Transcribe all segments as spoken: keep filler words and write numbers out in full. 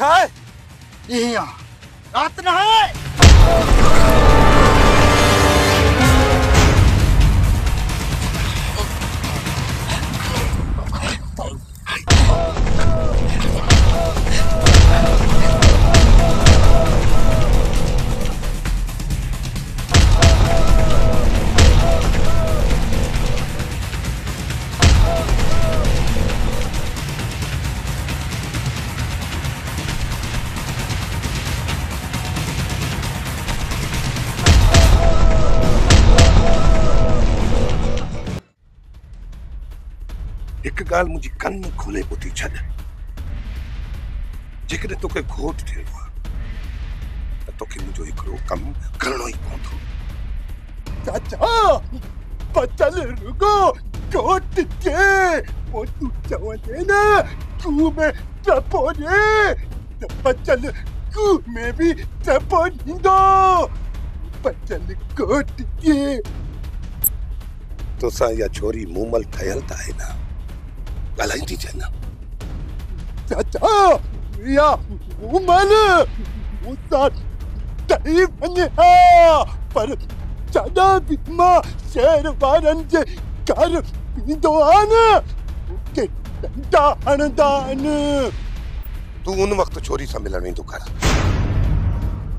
रात ना एक गाल मुझे कन खोले पोती छद जिकने तोके घोट थे तो तोके मुझो एकरो कम करनो ही पड़ो। चाचा पचल रुगो घोट के ओ तू चवने ना तू में टपो ने तो पचल तू में भी टपो निंदो पचल घोट के तो सा या छोरी मुमल थयलता है ना गलाइंदी जन चाचा या उमल उता तई बने पर चादा बिमा शेर वारन जे कर बिंदो आन के डंडा हणदान तू उन वक्त छोरी सा मिलन वेंदो कर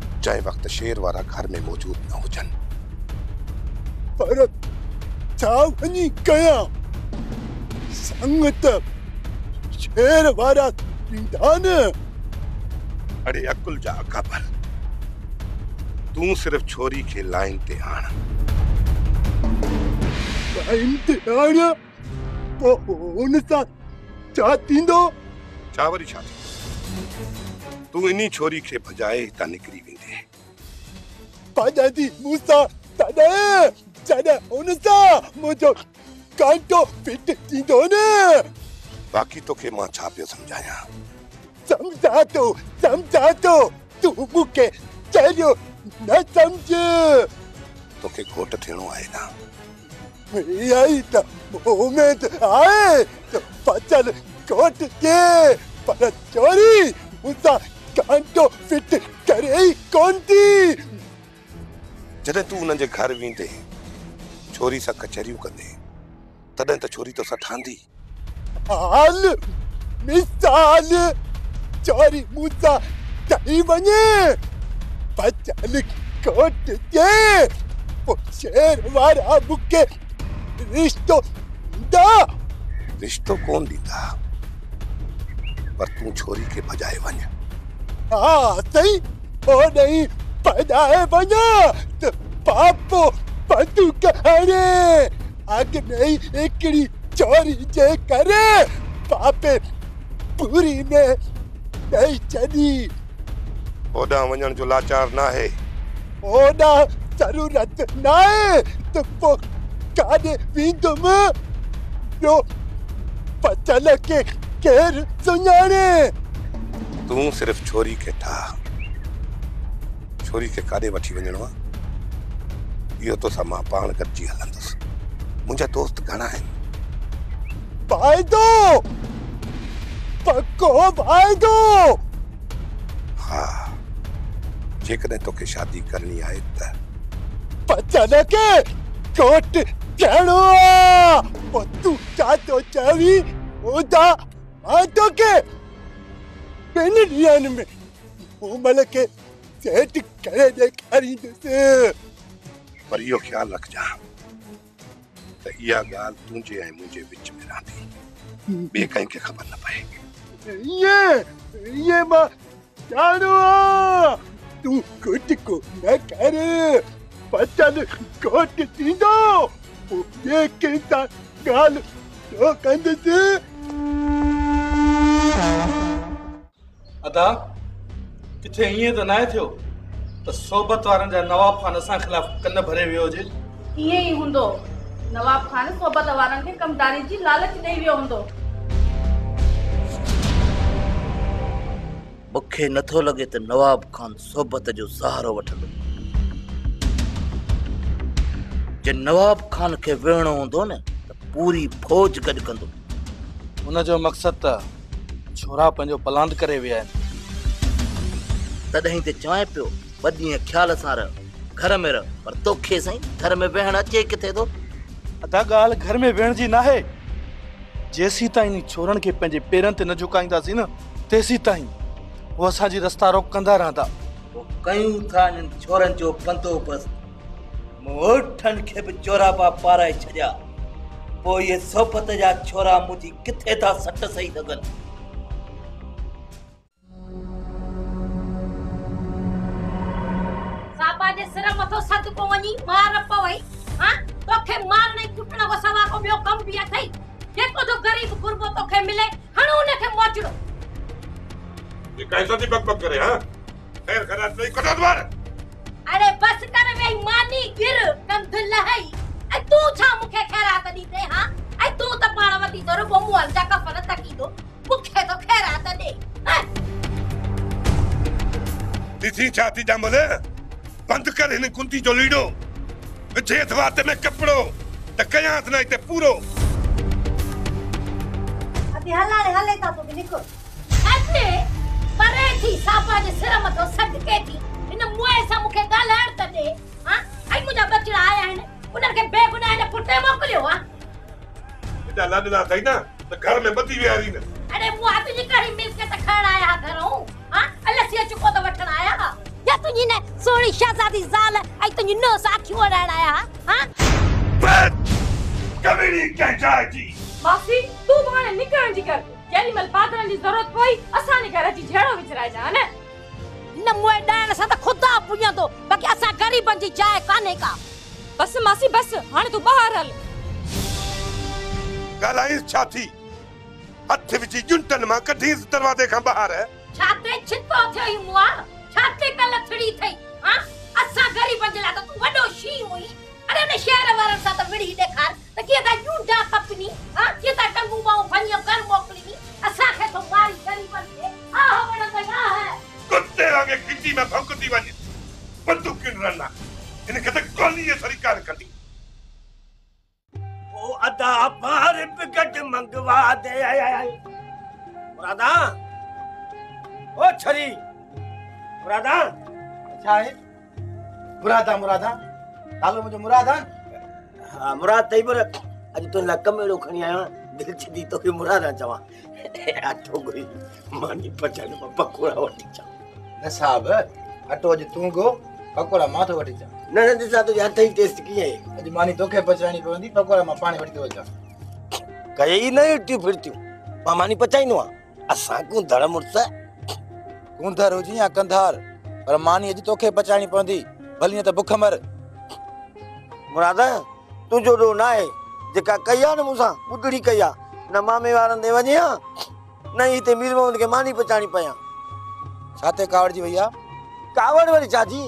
चाहे वक्त शेर वारा घर में मौजूद ना हो जन पर चाव बनी गया संगत शेर वारा विधान। अरे अकुल जा काबर तू सिर्फ छोरी के लाइन ते आण लाइन ते आण वो उनसा चातिंदो चावरी छाती तू इनी छोरी के भजाए ता निकरी विंदे पाजादी मूसा तदे जदा उनसा मुजो कांटो फिट दीदो ने बाकी तो के मां छापियो समझाया समझा तो समझा तो तू मुके चलो न समझे तो के घोट थेणो आए ना यही तो उम्मीद आए तो पचल घोट के पर चोरी मुसा कांटो फिट करे ही कौन थी जदे तू उन जे घर वींदे छोरी सा कचहरियो कंदे तदे तो छोरी तो सठांदी हाल मिसाल छोरी मूसा तई बने पचल कोट के ओ शेर वारा बुके रिश्तो दा रिश्तो कौन दीदा पर तू छोरी के भजाए वन हां सही ओ नहीं भजाए वन तो पापो पतू कहरे आगे नहीं एकड़ी चोरी जे करे पापे पूरी में नहीं चली ओदा वंजन जो लाचार ना है ओदा जरूरत ना है तो वो काने विंदुम जो पचल के केर सुनाने तू सिर्फ छोरी के था छोरी के काने वठी वंजनवा यो तो समा पाण कर जी हलंदस मुझे दोस्त घना है भाई दो पक्को भाई दो हाँ जेकने तो के शादी करनी आए त पचल के कोट चढ़ो ओ तू चातो चावी ओदा आ तो के पेनियन में उमल के सेट करे देखारी दे पर यो ख्याल रख जा या गाल तुझे है मुझे बीच में रहती बे कहीं के खबर न पाए ये ये मां जानो तू कुट को न करे पचल कोट तींदो ये केता गाल तो कंद से अदा किथे ये तो ना थियो तो सोबत वारन जा नवाब खान सा खिलाफ कन भरे वियो जे ये ही हुंदो नवाब खान सोबत वारन के कमदारी जी लालच दे वियो हुंदो मुखे नथो लगे त नवाब खान सोबत जो सहारो वठंदो जे नवाब खान के वेणो हुंदो न त पूरी फौज गड कंदो उन जो मकसद त छोरा पंजो पलांद करे विया तदहीं ते चाहे पियो बदीए ख्याल सा रह घर में रह पर तोखे सही घर में बहण अचे किथे तो अदा गाल घर में बहण जी ना है जैसी ताई छोरन के पंजे पैरन ते न झुकाइंदा सी न तेसी ताई वो असा जी रास्ता रोक कंदा रहंदा वो कयूं था इन छोरन जो पंतो बस मोठन के भी चोरा पा पाराए छजा वो ये सोपत जा छोरा मुझी किथे था सट सही दगन सापा जे सिर मथो सद को वनी मार पवई हां तोखे मारने कुटना को सवा को बियो कम बिया थई देखो जो गरीब गुरबो तोखे मिले हणो ने के मोचड़ो ये कैसा दी बकबक करे हां खैर खराब नहीं कटो द्वार अरे बस कर वे मानी गिर कंध लहई ए तू छा मुखे खैरात दी दे हां ए तू त पाणवती तोर बमु हल जा कफल तकी दो मुखे तो खैरात दे दिथी छाती जा मले बंद कर इन कुंती जो लीडो पिछे थवाते में कपड़ो त कयांत नहीं ते पूरो अभी हला रे हले ता तो निको अने परे थी सापा जे सिर में तो सदके थी इन मुए सा मुखे गालहर त दे हां आई मुजा बचड़ा आया है उनन के बेगुनाह ने फुटे मोकलियो हां बेटा लाडला थई ना त घर में बदी वेहारी न अरे मु हाथ जी कड़ी मिलके त खाण आया घरो हां अलसी चुको त वठण आया हां या तुनी ने सोणी शहजादी जाल आई तुनी नो साथी ओडाण आया हां बस कबीरी के जाजी माफी तू माने निकरण जी कर जेनी मल पादरन जी जरूरत पई असा ने घर जी झेड़ो विचराय जा ने न मोए डाण सा त खुदा पुण्य दो बाकी असा गरीबन जी जाय काने का बस मासी बस हाने तू बाहर हल गलाई छाती हथ विच जुंटन मा कढी दरवाजे का बाहर है छाते छितो थई मुआ छाते कल थड़ी थई हां असा गरीबन जला तू वडो शी होई अरे ने शहर वाला सा त विड़ी देखार त के ता जुंडा कपनी हां के ता टंगू बाऊ फनियो कर मोकली असा के तो मारी गरीबन के आ होण गया है कुत्ते आगे किटी में भौंकती वाली बंदूक किन रना इने कत गोली ये सरकार कटी ओ अदा बाहर बिगट मंगवा दे आय आय मुरादा ओ छरी मुरादा अच्छा है मुरादा मुरादा हालो मुझे मुरादा हां मुराद तई पर आज तो लकम एड़ो खणी आयो दिल छदी तो के मुरादा चवा आटो गई मानी पचन में पकोड़ा वठी चा न साहब अटो ज तू गो पकोड़ा माथो वठी जा न न दिसा तो यार थई टेस्ट की है अज मानी तोखे पचानी पवंदी पकोड़ा मा पानी वठी दो जा कई नहीं उठी फिरती मा मानी पचाई नो असा को धड़ मुरसा गुंधर हो जी या कंधार पर मानी अज तोखे पचानी पवंदी भली त भूख मर मुरादा तू जो रो ना है जका कया न मुसा बुडड़ी कया न मामे वारन दे वनिया नहीं ते मीर मोहम्मद के मानी पचानी पया साथे कावड़ जी भैया कावड़ वाली चाची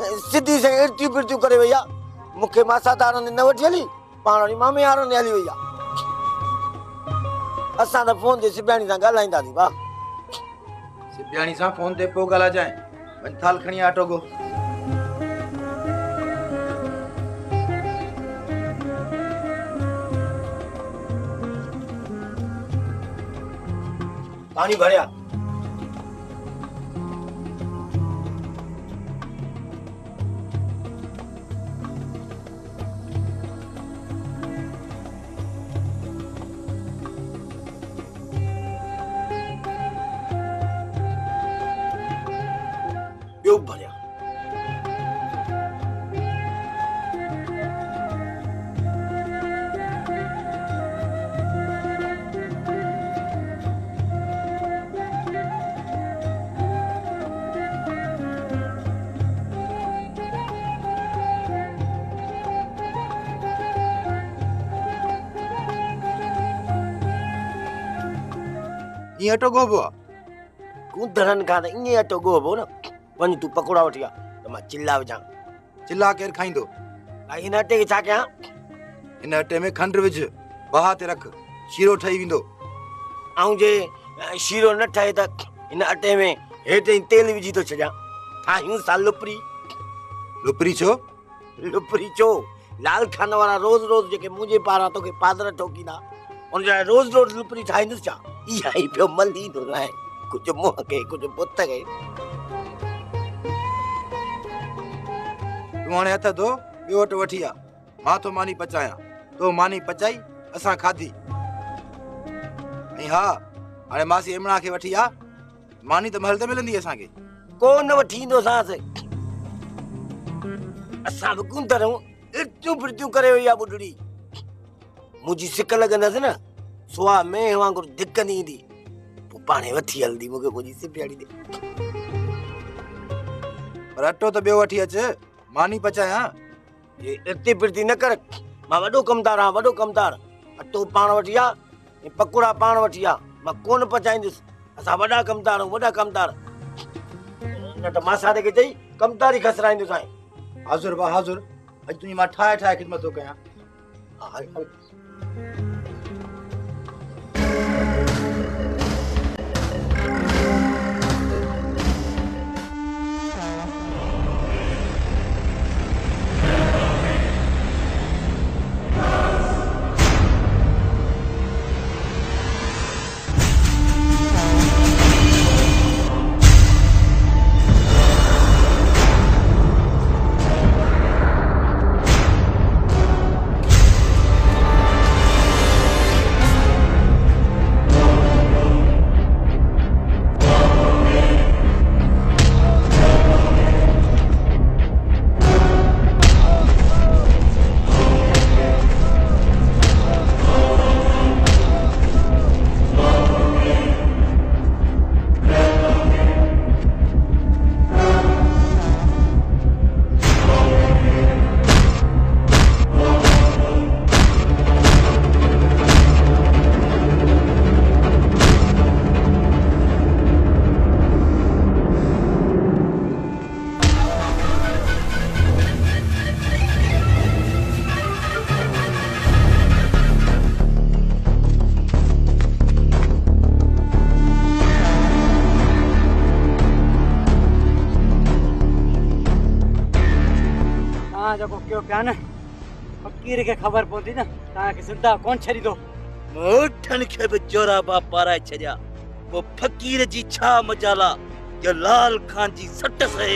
सिद्धी से इरती बिरती करे भैया मुखे मासा तारन ने नवट जली पाणी मामे आरो ने आली भैया असा ना फोन दे सिब्याणी सा गलाइंदा दी वाह सिब्याणी सा फोन ते पो गला जाए बन थाल खणी आटो गो पानी भरिया ये तो गोबो गुंधरन का इने तो गोबो न वन तू पकोड़ा उठिया त मा चिल्लाव जा चिल्ला केर खाइंदो भाई इन अटे के छा के इन अटे में खंड विच बहा ते रख शीरो ठई विंदो आऊं जे शीरो न ठए त इन अटे में हेटे तेल विजी तो छजा थायूं सा लुपरी लुपरी छो लुपरी छो लाल खान वाला रोज रोज जेके मुजे पारा तो के पादर ठोकीदा उन जा रोज रोज लुपरी ठाइंदस जा ई आई पे मली दो रहा है कुछ मोह के कुछ बुत के सुभाणे हथ धो ॿियो वटि वठी आ, मां तो मानी पचाया, तो मानी पचाई असां खाधी। ऐं हा हाणे मासी इमणा खे वठी आ, मानी त महल ते मिलंदी असांखे। कोन वठी ईंदोसांसि, असां विकूं था रहूं, इर्तियूं फिरतियूं करे वई आ ॿुढड़ी। मुंहिंजी सिक लॻंदसि न, सुआ में वांगुरु धिकंदी ईंदी। तूं पाणे वठी हलंदी मूंखे मुंहिंजी सिपियाड़ी ॾे। पर अटो त ॿियो वठी अचु, मानी पचायां। हे इर्ती फिरती न कर, मां वॾो कमदारु आहियां, वॾो कमदारु। अटो पाण वठी आ, पकोड़ा पाण वठी आ, मां कोन पचाईंदुसि। असां वॾा कमदार आहियूं, वॾा कमदार। न त मां सादे खे चई कमदारी खसराईंदुसि। आहीं हाज़ुर बा हाज़ुर, अॼु तुंहिंजी मां ठाहे ठाहे ख़िदमत थो कयां। हा न फकीर के खबर पहुंची ना ता के जिंदा कौन छरी दो मोठन के बेजोरा बा पारा छजा वो फकीर जी छा मजाला जो लाल खान जी सट से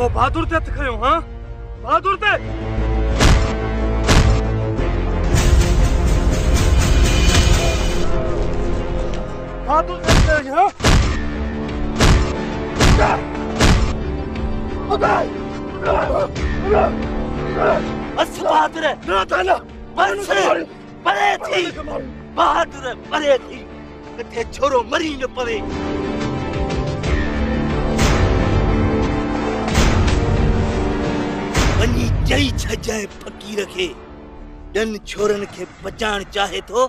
वो बहादुर ते खयो। हां बहादुर ते बहादुर ते हां उदाई बहादुर परे थी बहादुर परे थी कथे छोरो मरी न पवे। वही जई छजाए फकीर के डन छोरन के बचाण चाहे तो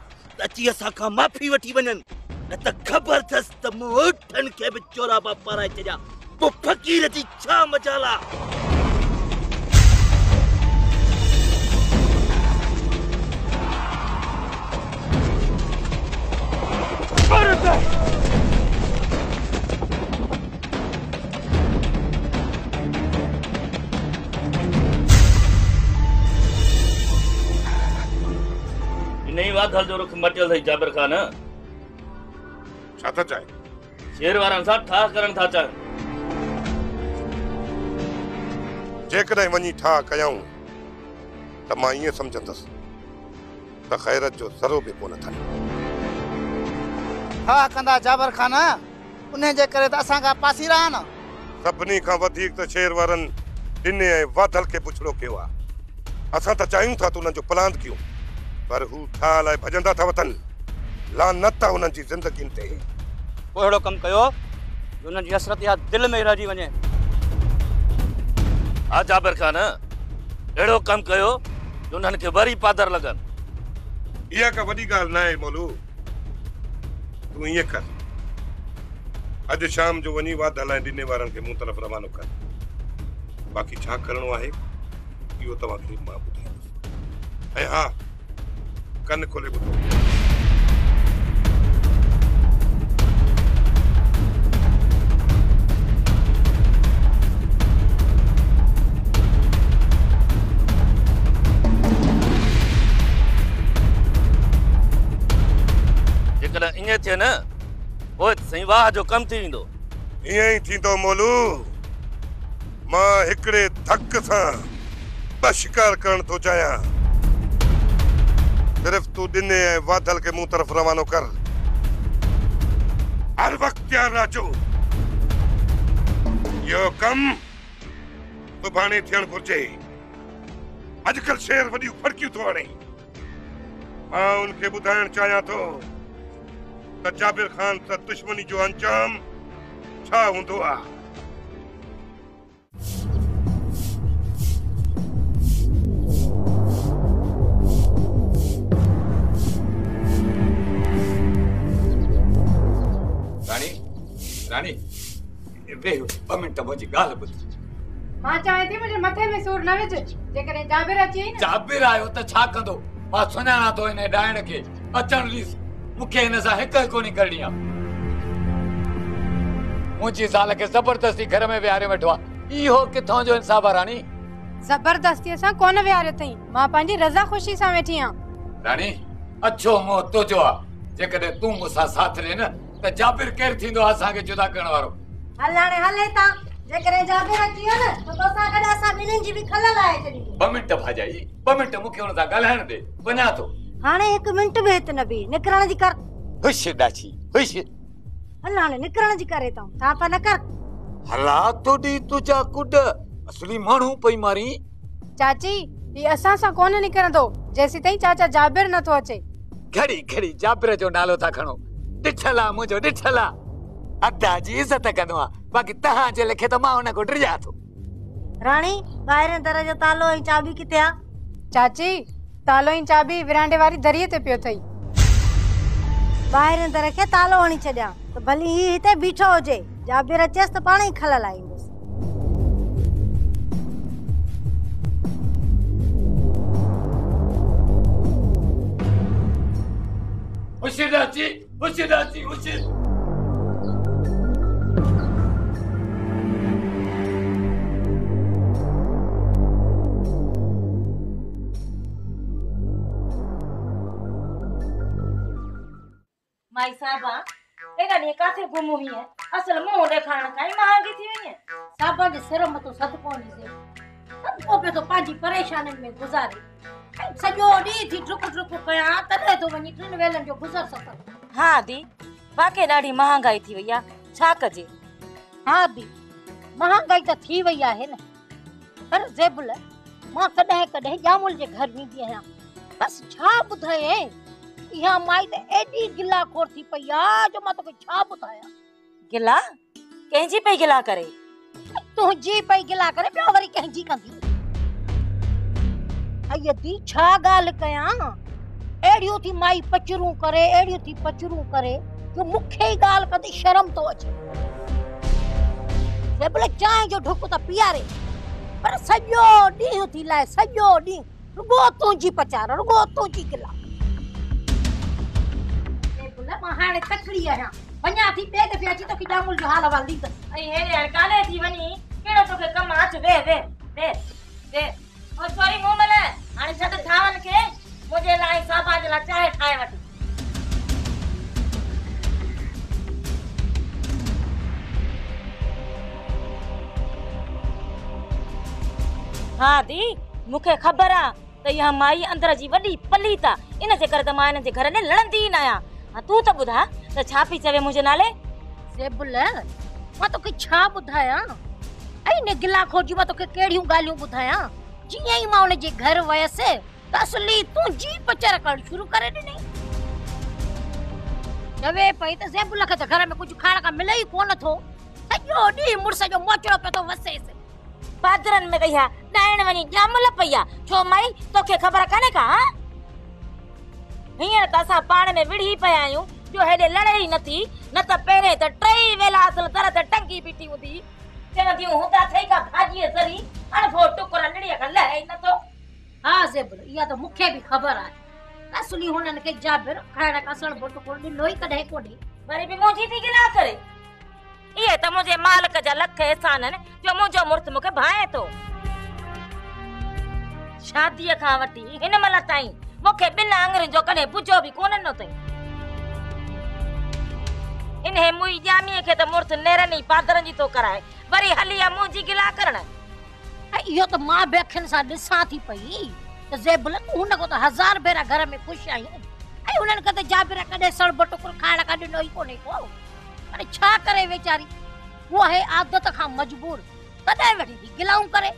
अची असा का माफी वठी वनन न त खबर थस त मोठन के भी चोरा बा पाराए छजा वो फकीर जी छा मचाला। नहीं वादल जो रुख मटियल है जाबिर खान छा था चाहे शेर वारन सा ठा करन था चाहे जेकॾहिं वञी ठा कयाऊं त मां ईअं सम्झंदसि त ख़ैरत जो ज़रो बि कोन अथनि। हा कंदा जाबर खान, उन जे करे त असां खां पासीरा न। सभिनी खां वधीक त शेर वारनि ॾिने ऐं वाधल खे पुछड़ो कयो आहे। असां त चाहियूं था त उन्हनि जो प्लान कयूं, पर हू ठा लाइ भॼंदा था वतन। लानत आहे उन्हनि जी ज़िंदगीनि ते। पोइ अहिड़ो कमु कयो जो उन्हनि जी हसरत या दिलि में रहिजी वञे। हा जाबिर खान, अड़ो कम कयो जो उन्हनि खे वरी पादर लगन। इहा का वॾी ॻाल्हि न आहे मोलू। तूं ईअं कर, अॼु शाम जो वञी वाधाल ऐं ॾिने वारनि खे मूं तरफ़ रवानो कर। बाक़ी छा करणो आहे इहो तव्हांखे मां ॿुधाईंदुसि। ऐं हा कन खोले ॿुधो। इं थे न सही वाह जो कम थी मोलू। मां हिकड़े धक सां ब शिकार करण तो चाहियां। सिर्फ तू दिने ऐं वादल के मुंह तरफ रवानो कर। हर वक्त तैयार राजू, यो कम सुभाणे थियण घुर्जे। अजकल शेर वॾियूं फड़कियूं थो हणे। मां उनखे ॿुधाइण चाहियां थो त जाबिर खान सां दुश्मनी जो अंजाम छा हूंदो आहे। रानी, रानी, मिनट गाल बुध। मां चाहे थी मुझे मथे में सूर न विझ। जेकरे जाबिर अची न जाबिर आयो त छा कंदो? मां सुञाणा तो इन डायण के अचण ॾिस। मुखे इन सा हिक कोनी करणी आ। मुजी साल के जबरदस्ती घर में विहारे वठवा। इहो किथों जो इंसाफ आ रानी? जबरदस्ती सा कोन विहारे तई। मां पांजी रजा खुशी सा वेठी आ। रानी अच्छो मो तुजो आ। जेकरे तू मुसा साथ रे न त जाबिर केर थिंदो आ असा के जुदा करण वारो। हलाणे हले ता जेकरे जाबिर अचियो न तो तोसा गडा सा बिनन जी भी खलल आए छडी। ब मिनट भाजाई, ब मिनट मुखे उन सा गलहण दे। बना तो हाने एक मिनट में त नबी निकरण जी कर। खुश डाची खुश हलाने निकरण जी करे त ता प न कर। हला तोडी तुजा कुड असली मानू पई मारी। चाची ई असा सा कोन निकरदो जैसी तई चाचा जाबिर न तो अचे। घड़ी घड़ी जाबिर जो नालो ता खणो। डिठला मुजो डिठला अदा जी इज्जत कदवा। बाकी तहा जे लिखे त मां उन को डरया तो। रानी बाहर दर जो तालो ई चाबी किथे आ? चाची तालो ई चाबी विरांडे वाली दरिये ते पियो थई। बाहर दर के तालो हणी छड्या तो भली ही हिते बीठो होजे। जाबिर अचेस त पाणी खलल आईंदस। उसी दाची उसी दाची उसी माई साबा एना ने काथे घुमो ही है। असल मो देखाण काई मांगी थी है साबा जी। शर्म तो सद कोनी से सब को पे तो पाजी परेशानी में गुजारे। सजो डी थी ठुक ठुक कया तने तो वनी ट्रेन वेलन जो गुजर सकत। हां दी वाके डाडी महंगाई थी वया छा कजे। हां दी महंगाई तो थी वया है न। पर जेबुल मां कदे कदे जामुल जे घर में भी है। बस छा बुधाए या माई त एडी गिला खोर थी पया जो मा तो कोई छा बताया। गिला केंजी पे गिला करे तू जी पे गिला करे पियो वरी केंजी कंदी। अय दी छा गाल कया एडियो थी माई पचरू करे एडियो थी पचरू करे जो मुखे गाल कदी शर्म तो अचे। जे बोले चाय जो ढुक त पियारे पर सजो डी थी लाए। सजो डी रुगो तू जी पचार रुगो तू जी गिला। मां हाणे तकड़ी आया वन्या थी बे दफे अची तो की डामुल जो हाल हवाल दीद। अई हे यार काले थी वनी केड़ो तो के कम आच वे वे वे वे ओ सॉरी मो मले। हाणे छत धावन के मुझे लाई साबा जे ला चाय ठाए वठी। हां दी मुखे खबर आ त या माई अंदर जी वडी पलीता। इन जे कर त मां इन जे घर ने लड़ंदी न आया। हां तू तो बुधा तो छा पी चवे मुझे नाले जेबुल मा तो के छा बुधाया। आई ने गिला खोजी मा तो के केड़ियों गालियों बुधाया। जिया ही मा उन जे घर वयसे तसली तू जी पचर कर शुरू करे ने जवे पई त जेबुल के घर में कुछ खाण का मिले ही कोन थो। सजो डी मुर्स जो मोचड़ो पे तो वसे से पादरन में गया डायण वनी जामल पया। छो माई तो के खबर काने का हां हियर तासा पाण में विढ़ी पयायूं जो हेडे लड़े ही नथी न त पेरे त ट्रई वेला असल तरत टंकी पीटी हुदी तेन दियो होता थई का भाजी सरी अन फो टुकरा नड़िया का लहे न तो। हां जेबुल या तो मुखे भी खबर आ असली होनन के जाबिर खाड़ा का सण बोट को लोई कढे कोडी वरी भी मोजी थी गिला करे। ये त मुझे मालिक जा लख एहसानन जो मुजो मुर्त मुके भाए तो शादी का वटी इन मल ताई मुखे बिना अंगरे जो कने पुछो भी कोन न तई। इन्हे मुई जामी के त मूर्त नेरनी पादरन जी तो कराए वरी हलिया मुजी गिला करण यो तो माँ बेखन सा दिसा थी पई तो जे बोले तू न को तो हजार बेरा घर में खुश आई आई उनन कते जा बेरा कदे सड़बटो को खाड़ा का दिनो ही कोनी को अरे छा करे बेचारी वो है आदत का मजबूर तदे वठी गिलाऊ करे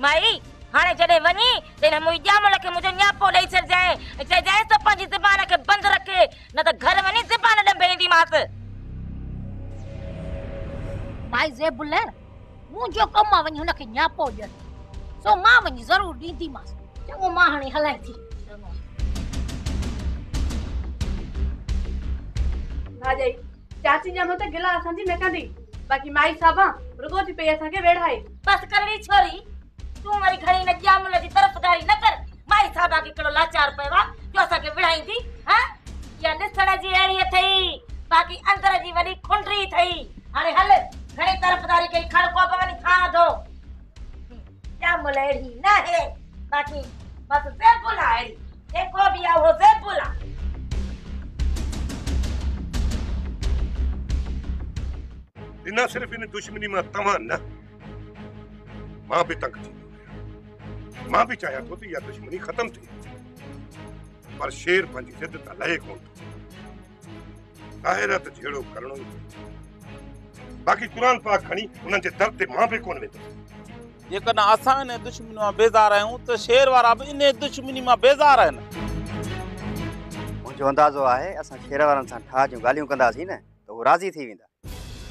माई हाने जदे वनी तेने मुई जाम लके मुजो न्यापो ले छर जाए जे जाए तो पंज जुबान के बंद रखे न तो घर वनी जुबान डंबेंदी मात माई जे बोले मुजो कम वनी उनके न्यापो दे सो मां वनी जरूर दीदी मास चंगो मां हाने हलाई थी भाई चाची जम तो गिला असंजी न कंदी बाकी माई साबा रुगो थी पे असा के वेढ़ाई बस करवी छोरी तू मारी घणी न जामुल जी तरफदारी न कर माई साबा के कड़ो लाचार पेवा जो असा के वेढ़ाई थी हां या निसड़ा जी एड़ी थई बाकी अंदर जी वडी खुंडरी थई हाने हल घणी तरफदारी के खड़को पवनी खा दो जामुल एड़ी ना है बाकी बस से बुला एड़ी देखो भी आओ से बुला इना सिर्फ इन दुश्मनी में तवा न मां भी तंग थी मां भी चाहे तो या दुश्मनी खत्म थी पर शेर पंजी जिद त लए कोन ताहिरत झेड़ो करणो बाकी कुरान पाक खणी उनन जे दर्द ते मां भी कोन वेतो ये कना आसान है दुश्मनी में बेजार आयो तो शेर वाला भी इन दुश्मनी में बेजार है मुजो अंदाजो है असा शेर वालन सा ठा जो गालियों कंदासी न तो वो राजी थी वेंदा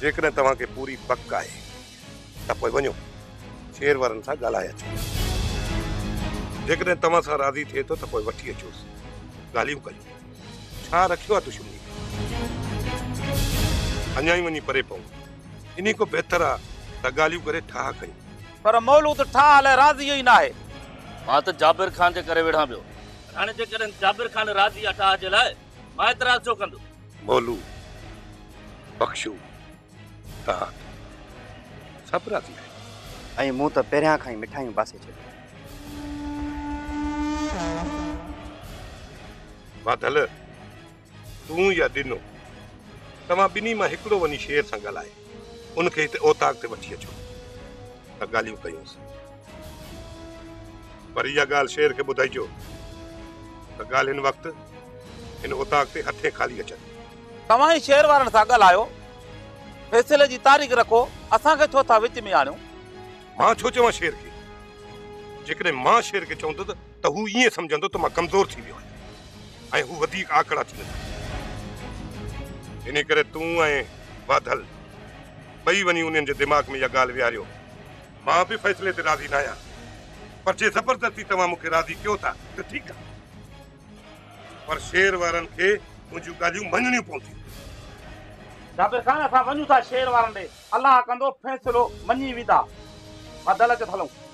जेकर तवा के पूरी पक आए तब वनो शेर वरन सा गलाया जेकर तवा सा राजी थे तो तब वठी अचो गालियों कर छा रखियो दुश्मनी अन्याई वनी परे पऊ इनी को बेहतर आ त गालियों करे ठा कई पर मौलूद ठा हले राजी ही ना है मां तो जाबिर खान जे करे वेढा बियो हाने जेकर जाबिर खान राजी आ ठा जे लाए मां इतराज जो कंदो मौलू बख्शू सब राजी आई मु तो पेरिया खाई मिठाई बासे छे बादल तू या दिनो तमा बिनी मा एकड़ो वनी शेर सा गलाए उनके इते ओताक ते वठी अचो त गालियो कयोस पर या गाल शेर के बुधाइजो त गाल इन वक्त इन ओताक ते हथे खाली अचन तमा ही शेर वारन सा गलायो फैसले जी तारीख रखो असा के छो था विच में आणो मां छो चवा शेर के जेकरे मां शेर के चोंद त हु ये समझंदो त मां कमजोर थी वियो आई हु वधिक आकड़ा थी इने करे तू आए बादल बई वनी उनन जे दिमाग में या गाल विहारियो मां भी फैसले ते राजी ना आया पर जे जबरदस्ती तवा मुके राजी क्यों था त ठीक है पर शेर वारन के मुजु गालियो मननी पहुंची जाबिर खान असा वनू था शेर वारन दे अल्लाह कंदो फैसलो मनी विदा बदल के थलूं।